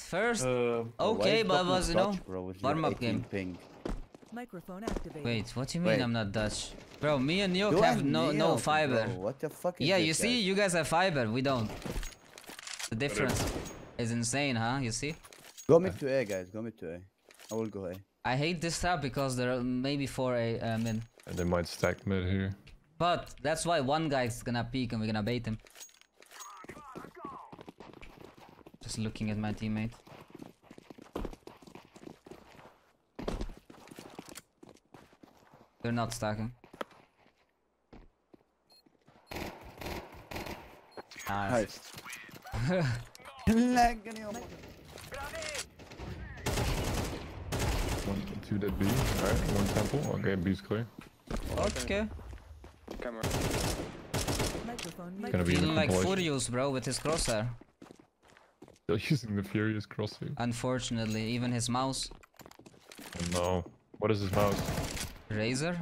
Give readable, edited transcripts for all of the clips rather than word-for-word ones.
first. Okay, but was you know, warm up game. Ping. Microphone activated. Wait, what do you mean? Wait. I'm not Dutch, bro. Me and Neok have no fiber. Bro, what the fuck? Is you see, you guys have fiber. We don't. The difference is insane, huh? You see? Go mid to A, guys. Go mid to A. I will go A. I hate this trap because there are maybe 4 A mid. And they might stack mid here. But that's why one guy's gonna peek and we're gonna bait him. Just looking at my teammate. They're not stacking. Nice. One, two dead B. Alright, one temple. Okay, B's clear. Okay. Camera. Gonna be feeling like Furious, bro, with his crosshair. Still using the Furious crosshair. Unfortunately, even his mouse. Oh, no. What is his mouse? Razor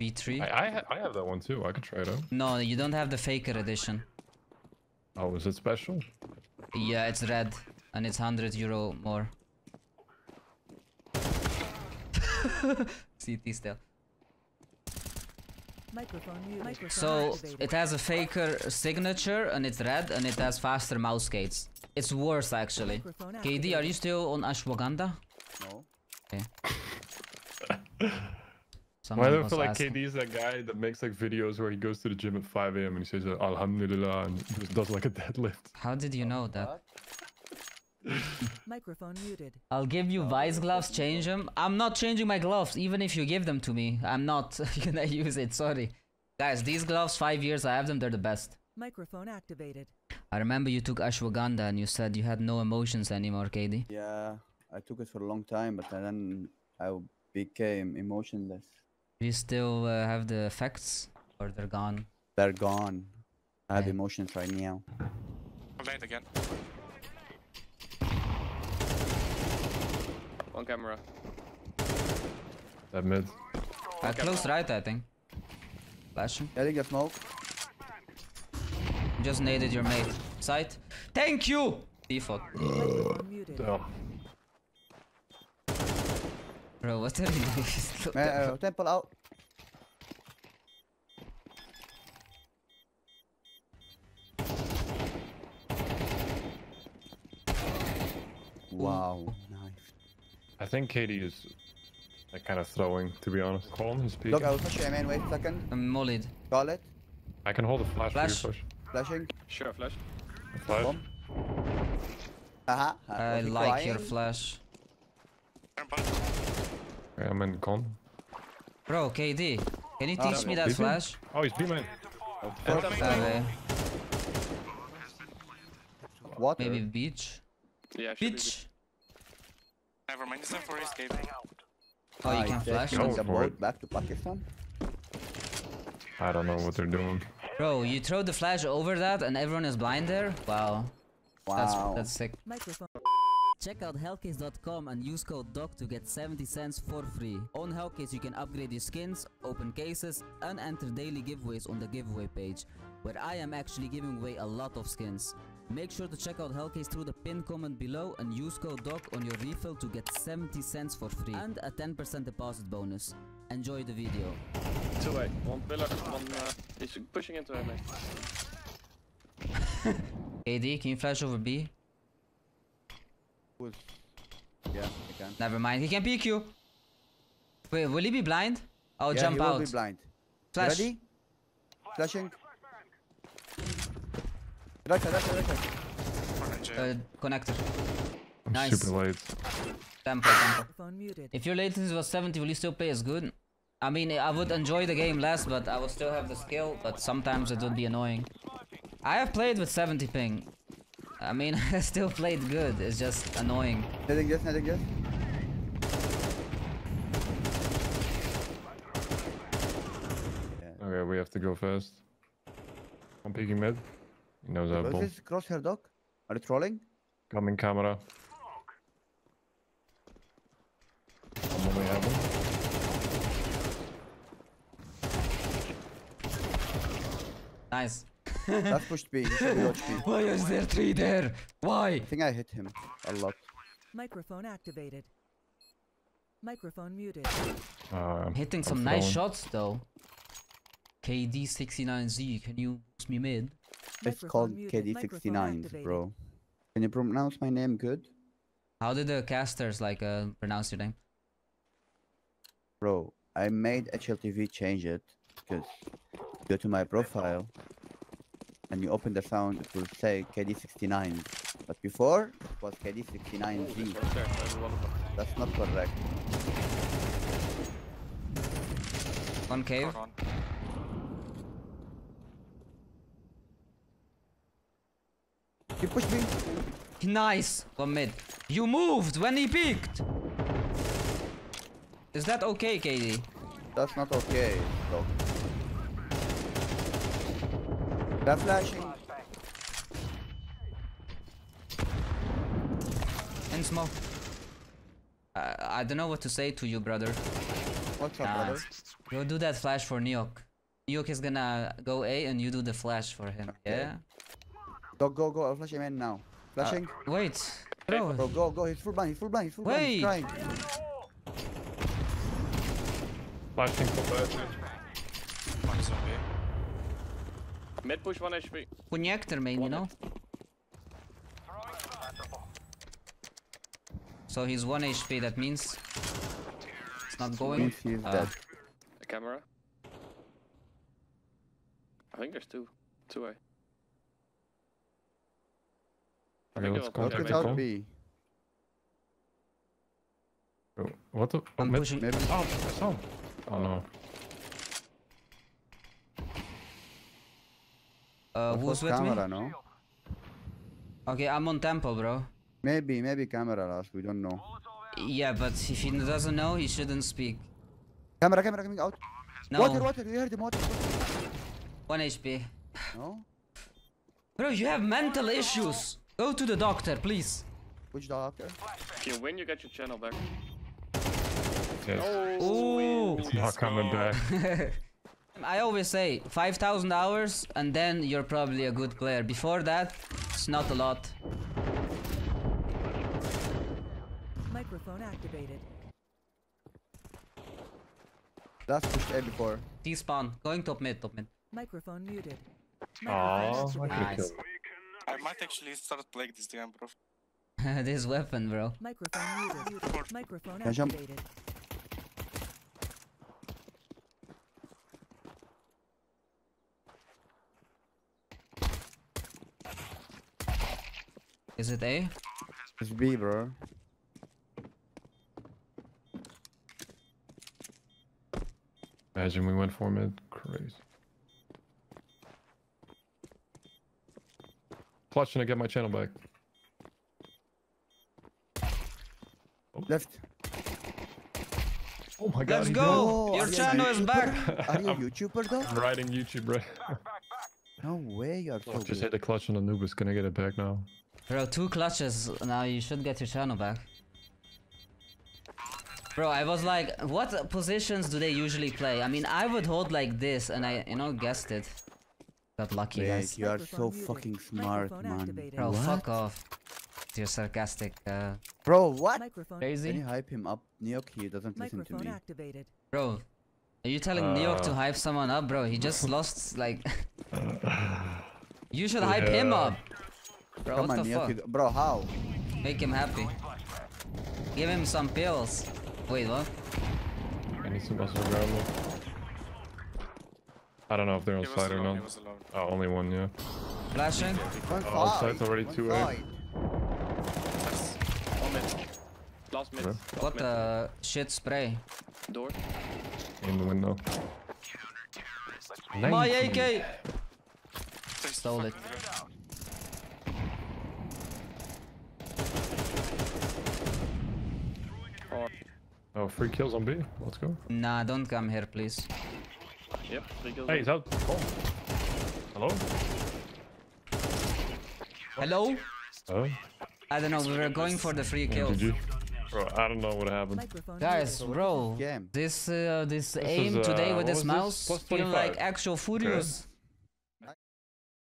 B3. I have that one too. I could try it out. No, you don't have the faker edition. Oh, is it special? Yeah, it's red and it's €100 more. CT still. So it has a faker signature and it's red and it has faster mouse gates. It's worse actually. KD, are you still on Ashwagandha? No. Okay. Why do I feel like KD is that guy that makes like videos where he goes to the gym at 5 AM and he says Alhamdulillah and just does like a deadlift? How did you know that? Microphone muted. I'll give you vice gloves, change them. I'm not changing my gloves, even if you give them to me. I'm not gonna use it, sorry. Guys, these gloves, 5 years I have them, they're the best. Microphone activated. I remember you took Ashwagandha and you said you had no emotions anymore, KD. Yeah, I took it for a long time, but then I became emotionless. Do you still have the effects or they're gone? They're gone. I have emotions right now. I'm late again. On camera. That mid. Close right, I think. Flashing. I think that's smoke. Just naded your mate. Sight. Thank you! Default. Damn. Bro, what are you doing? Temple out. Wow. I think KD is like kind of throwing, to be honest. Colin is peeking. Look, I will push him in. Wait a second. I'm mollied. Call it. I can hold a flash. Push. Flashing. Sure, flash. A flash. I like your flash. Yeah, I'm in con. Bro, KD, can you teach me that flash? Oh, he's B-man. What? Maybe beach? Yeah, beach. Never mind, it's time for escaping. Oh, you can flash the boat back to Pakistan? I don't know what they're doing. Bro, you throw the flash over that and everyone is blind there? Wow. Wow. That's sick. Microphone. Check out hellcase.com and use code DOC to get 70 cents for free. On Hellcase you can upgrade your skins, open cases and enter daily giveaways on the giveaway page, where I am actually giving away a lot of skins. Make sure to check out Hellcase through the pinned comment below and use code DOC on your refill to get 70 cents for free and a 10% deposit bonus. Enjoy the video. 2A, one pillar, one is pushing into him. AD, can you flash over B? Yeah, I can. Never mind, he can peek you. Wait, will he be blind? Oh, yeah, jump out. He will be blind. Flash. Ready? Flashing. Right side, connector. I'm nice. Super late. Tempo. If your latency was 70, will you still play as good? I mean, I would enjoy the game less, but I would still have the skill, but sometimes it would be annoying. I have played with 70 ping. I mean, I still played good, it's just annoying. Nothing good. Okay, we have to go first. I'm peeking mid. He knows our ball. Is this crosshair, Doc? Are you trolling? Coming camera. Nice. That's pushed B. He should be watch B. Why is there three there? Why? I think I hit him a lot. Microphone activated. Microphone muted. I'm hitting some nice shots though. KD69Z, can you boost me mid? It's called KD69, bro. Can you pronounce my name good? How did the casters like pronounce your name? Bro, I made HLTV change it because go to my profile and you open the sound, it will say KD69. But before it was KD69Z. That's not correct. One cave. You pushed me. Nice. One mid. You moved when he peeked. Is that okay, KD? That's not okay. No. They're flashing. And smoke. I don't know what to say to you, brother. What's up, brother? Go do that flash for Neok. Neok is gonna go A and you do the flash for him. Okay. Yeah? Go, I'll flash him in now. Flashing? Wait. Bro, go, he's full blind. Wait. He's crying. Flashing for bird. One is okay. Mid push, 1 HP. Connector main, you know? So he's 1 HP, that means it's not going. He's dead. The camera. I think there's two A. Let's go. B. Bro, what the? I'm pushing. Maybe. Oh, I saw him. Oh no. Who's with camera, me? No? Okay, I'm on tempo, bro. Maybe camera last. We don't know. Yeah, but if he doesn't know, he shouldn't speak. Camera coming out. No. Water. You heard him. Water. 1 HP. No. Bro, you have mental issues. Go to the doctor, please. Which doctor? If you win, you get your channel back. Yes. Oh, it's not coming back. I always say 5,000 hours and then you're probably a good player. Before that, it's not a lot. Microphone activated. That's pushed A before. T-spawn. Going top mid. Microphone muted. Microphone nice. I might actually start playing this game, bro. This weapon, bro. Microphone muted. Microphone activated. Is it A? It's B, bro. Imagine we went for mid. Crazy. Clutching to get my channel back. Oh. Left. Oh my god. Let's go! Your channel is back! Are you a YouTuber though? I'm riding YouTube, bro. No way, you're so just hit the clutch on Anubis. Can I get it back now? Bro, 2 clutches. Now you should get your channel back. Bro, I was like, what positions do they usually play? I mean, I would hold like this and I, you know, guessed it. Got lucky, guys. You are so fucking smart, man. Bro, fuck off. You're sarcastic. Bro, what? Crazy. Can you hype him up? Neok, he doesn't listen to me. Bro, are you telling Neok to hype someone up, bro? He just lost, like... You should hype him up. Bro, come what on, the fuck? Bro, how? Make him happy. Give him some pills. Wait, what? I need some muscle grab. I don't know if they're on side or not. Oh, only one, yeah. Flashing. Oh, side's already 2A. Last mid. What the shit spray? Door. In the window. My AK! Stole it. Oh, 3 kills on B. Let's go. Nah, don't come here, please. Yep, 3 kills. Hey, he's out. Oh. Hello? Hello? Oh. I don't know, we were going for the free kills. Bro, I don't know what happened. Guys, bro, this aim today with this mouse, feeling like actual Furious.